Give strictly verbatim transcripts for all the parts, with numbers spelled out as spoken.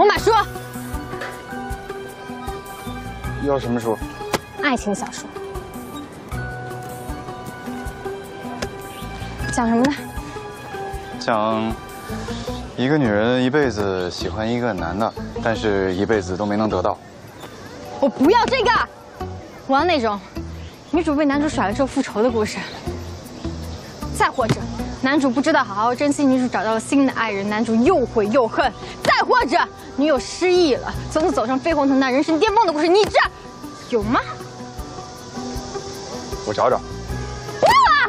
我买书。要什么书？爱情小说。讲什么呢？讲一个女人一辈子喜欢一个男的，但是一辈子都没能得到。我不要这个，我要那种女主被男主甩了之后复仇的故事。再或者，男主不知道好好珍惜，女主找到了新的爱人，男主又悔又恨；再或者，女友失忆了，从此走上飞黄腾达、人生巅峰的故事，你这有吗？我找找。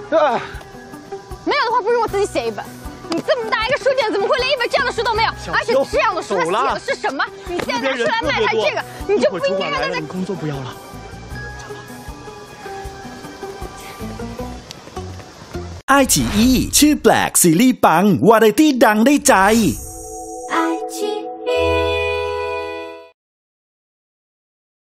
不要啊！啊没有的话，不如我自己写一本。你这么大一个书店，怎么会连一本这样的书都没有？而且这样的书，它写的是什么？你现在拿出来卖它这个，你就不应该让他在你工作不要了。 ไอจีอีชื่อแปลกซีรีส์ปังวาไรตี้ดังได้ใจ